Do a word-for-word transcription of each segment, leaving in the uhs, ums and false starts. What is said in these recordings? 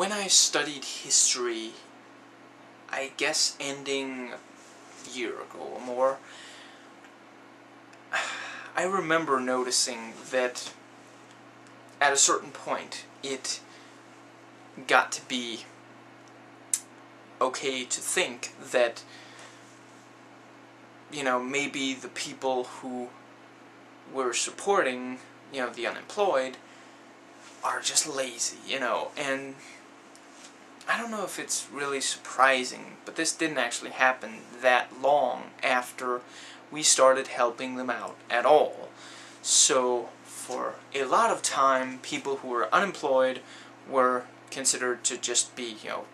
when I studied history, I guess ending a year ago or more, I remember noticing that at a certain point it got to be okay to think that, you know, maybe the people who were supporting, you know, the unemployed are just lazy, you know, and I don't know if it's really surprising, but this didn't actually happen that long after we started helping them out at all. So for a lot of time, people who were unemployed were considered to just be, you know,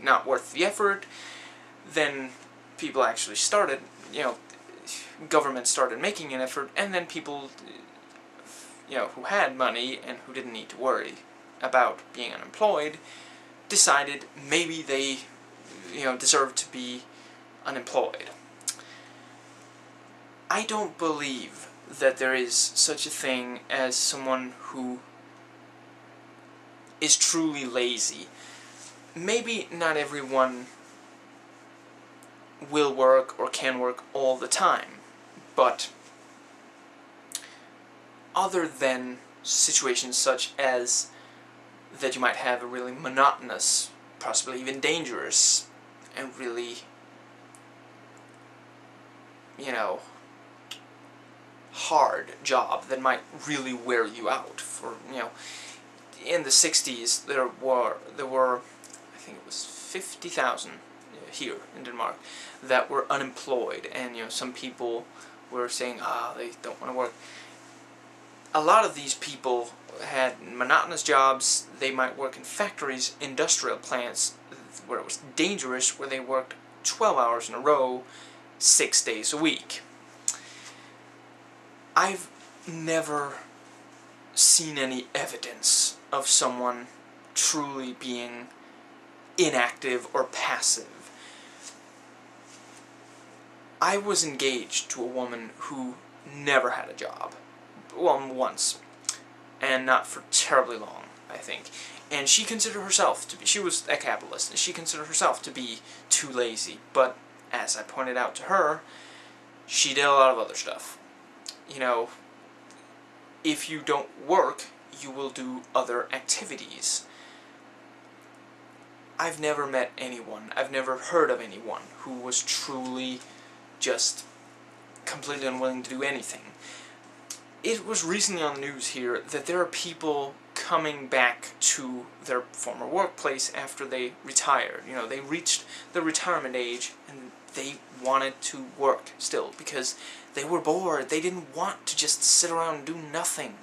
not worth the effort. Then people actually started, you know, government started making an effort, and then people, you know, who had money and who didn't need to worry about being unemployed decided maybe they, you know, deserved to be unemployed. I don't believe that there is such a thing as someone who is truly lazy. Maybe not everyone will work or can work all the time, but other than situations such as that you might have a really monotonous, possibly even dangerous, and really, you know, hard job that might really wear you out. For, you know, in the sixties there were, there were I think it was fifty thousand here in Denmark that were unemployed, and, you know, some people were saying, ah, oh, they don't want to work. A lot of these people had monotonous jobs. They might work in factories, industrial plants, where it was dangerous, where they worked twelve hours in a row, six days a week. I've never seen any evidence of someone truly being inactive or passive. I was engaged to a woman who never had a job. Well, once. And not for terribly long, I think. And she considered herself to be, she was a capitalist, and she considered herself to be too lazy. But, as I pointed out to her, she did a lot of other stuff. You know, if you don't work, you will do other activities. I've never met anyone, I've never heard of anyone who was truly just completely unwilling to do anything. It was recently on the news here that there are people coming back to their former workplace after they retired. You know, they reached the retirement age and they wanted to work still because they were bored. They didn't want to just sit around and do nothing.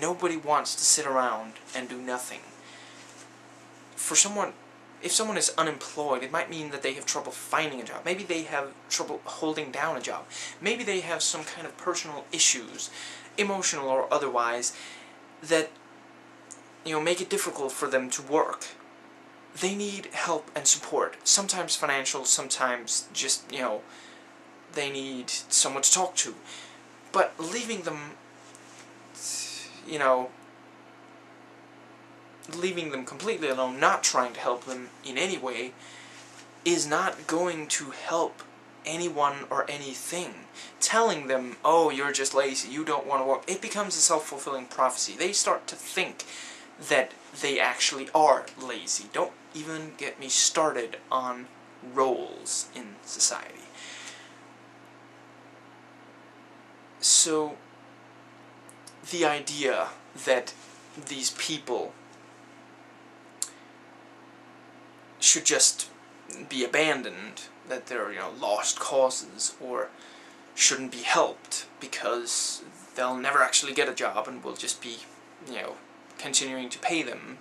Nobody wants to sit around and do nothing. For someone, if someone is unemployed, it might mean that they have trouble finding a job. Maybe they have trouble holding down a job. Maybe they have some kind of personal issues, emotional or otherwise, that, you know, make it difficult for them to work. They need help and support, sometimes financial, sometimes just, you know, they need someone to talk to. But leaving them, you know, leaving them completely alone, not trying to help them in any way, is not going to help anyone or anything. Telling them, oh, you're just lazy, you don't want to work, it becomes a self-fulfilling prophecy. They start to think that they actually are lazy. Don't even get me started on roles in society. So, the idea that these people should just be abandoned, that they're, you know, lost causes, or shouldn't be helped because they'll never actually get a job and we'll just be, you know, continuing to pay them.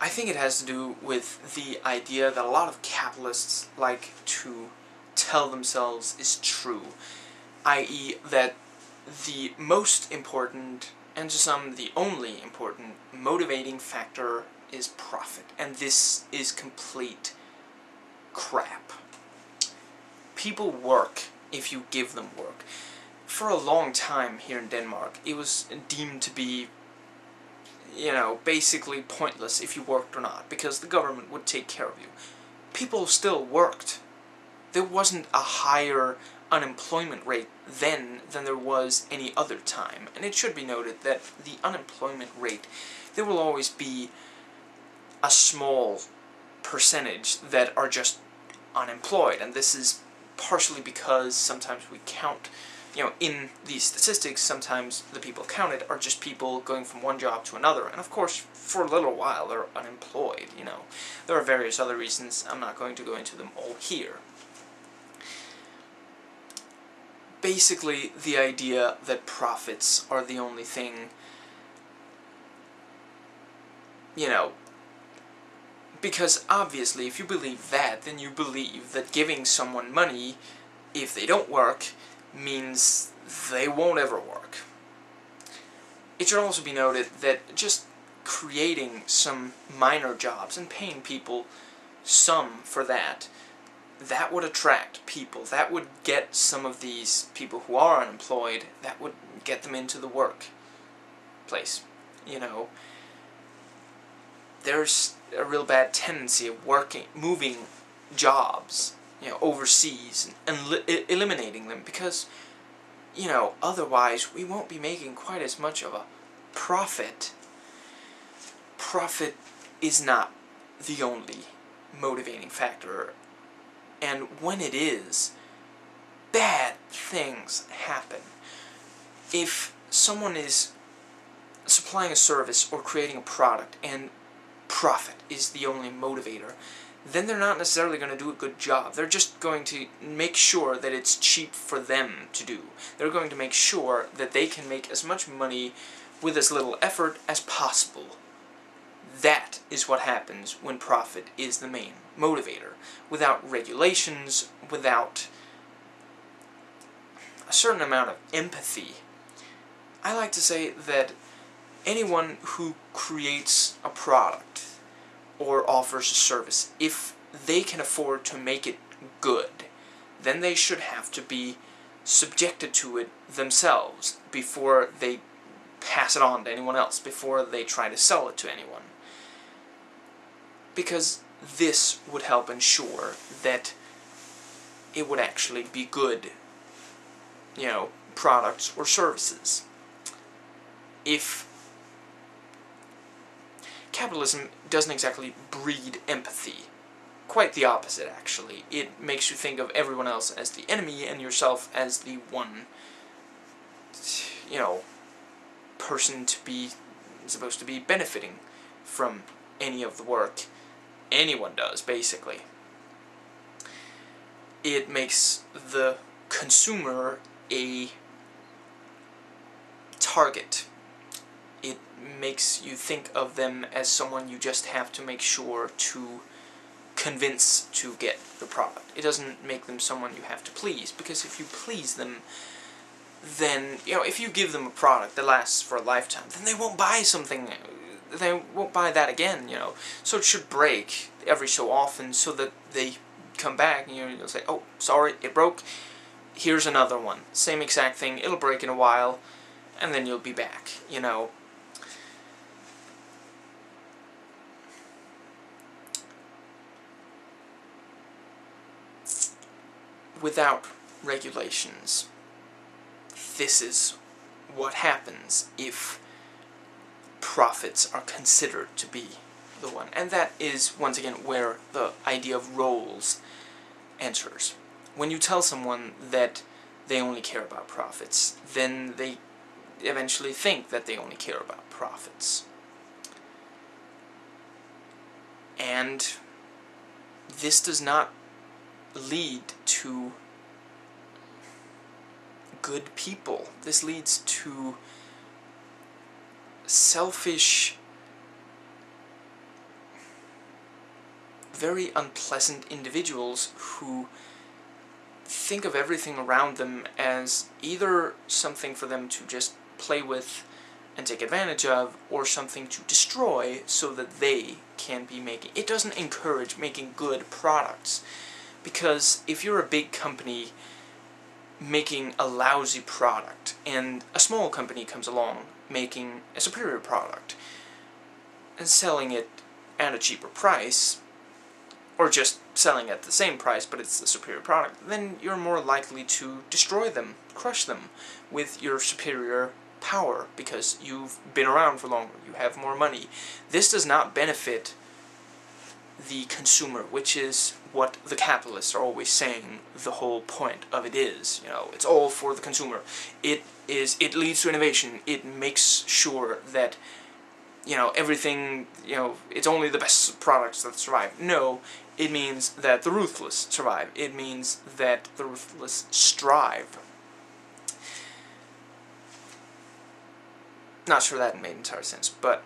I think it has to do with the idea that a lot of capitalists like to tell themselves is true, that is that the most important, and to some, the only important motivating factor is profit. And this is complete crap. People work if you give them work. for a long time here in Denmark, it was deemed to be, you know, basically pointless if you worked or not, because the government would take care of you. People still worked. There wasn't a higher unemployment rate then than there was any other time. And it should be noted that the unemployment rate, there will always be a small percentage that are just unemployed, and this is partially because sometimes we count, you know, in these statistics, sometimes the people counted are just people going from one job to another, and of course, for a little while, they're unemployed, you know. There are various other reasons, I'm not going to go into them all here. Basically, the idea that profits are the only thing, you know, because obviously if you believe that, then you believe that giving someone money, if they don't work, means they won't ever work. It should also be noted that just creating some minor jobs and paying people some for that, that would attract people, that would get some of these people who are unemployed, that would get them into the work place, you know. There's a real bad tendency of working, moving jobs, you know, overseas, and, and el eliminating them, because, you know, otherwise we won't be making quite as much of a profit. Profit is not the only motivating factor, and when it is, bad things happen. If someone is supplying a service or creating a product, and profit is the only motivator, then they're not necessarily going to do a good job. They're just going to make sure that it's cheap for them to do. They're going to make sure that they can make as much money with as little effort as possible. That is what happens when profit is the main motivator. Without regulations, without a certain amount of empathy, I like to say that anyone who creates a product or offers a service, if they can afford to make it good, then they should have to be subjected to it themselves before they pass it on to anyone else, before they try to sell it to anyone. Because this would help ensure that it would actually be good, you know, products or services. If capitalism doesn't exactly breed empathy. Quite the opposite, actually. It makes you think of everyone else as the enemy and yourself as the one, you know, person to be supposed to be benefiting from any of the work anyone does, basically. It makes the consumer a target. It makes you think of them as someone you just have to make sure to convince to get the product. It doesn't make them someone you have to please, because if you please them, then, you know, if you give them a product that lasts for a lifetime, then they won't buy something, they won't buy that again, you know. So it should break every so often so that they come back and, you know, you'll say, oh, sorry, it broke, here's another one. Same exact thing, it'll break in a while, and then you'll be back, you know. Without regulations, this is what happens if profits are considered to be the one. And that is, once again, where the idea of roles enters. When you tell someone that they only care about profits, then they eventually think that they only care about profits. And this does not lead to good people. This leads to selfish, very unpleasant individuals who think of everything around them as either something for them to just play with and take advantage of, or something to destroy so that they can be making. It doesn't encourage making good products. Because if you're a big company, making a lousy product, and a small company comes along making a superior product and selling it at a cheaper price, or just selling at the same price but it's the superior product, then you're more likely to destroy them, crush them with your superior power, because you've been around for longer, you have more money. This does not benefit the consumer, which is what the capitalists are always saying the whole point of it is. You know, it's all for the consumer. It is, it leads to innovation. It makes sure that, you know, everything, you know, it's only the best products that survive. No, it means that the ruthless survive. It means that the ruthless strive. Not sure that made entire sense, but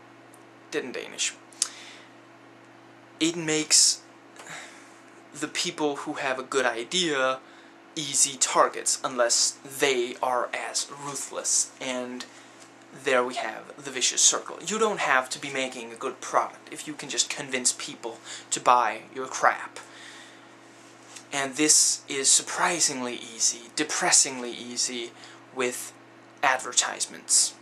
did in Danish. It makes the people who have a good idea easy targets, unless they are as ruthless, and there we have the vicious circle. You don't have to be making a good product if you can just convince people to buy your crap. And this is surprisingly easy, depressingly easy, with advertisements.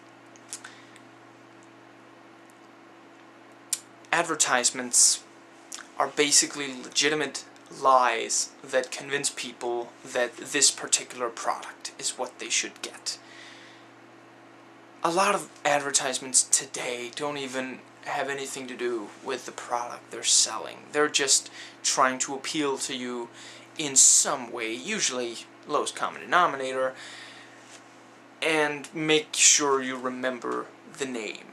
Advertisements are basically legitimate lies that convince people that this particular product is what they should get. A lot of advertisements today don't even have anything to do with the product they're selling. They're just trying to appeal to you in some way, usually lowest common denominator, and make sure you remember the name.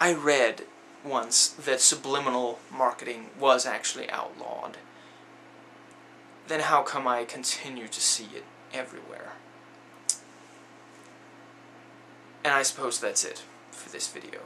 I read once that subliminal marketing was actually outlawed. Then how come I continue to see it everywhere? And I suppose that's it for this video.